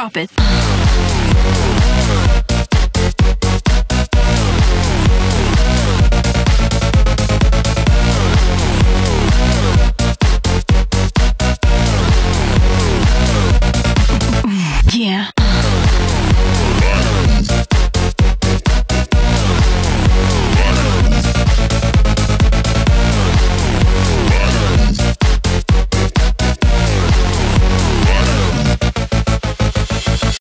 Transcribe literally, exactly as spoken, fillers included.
Drop it.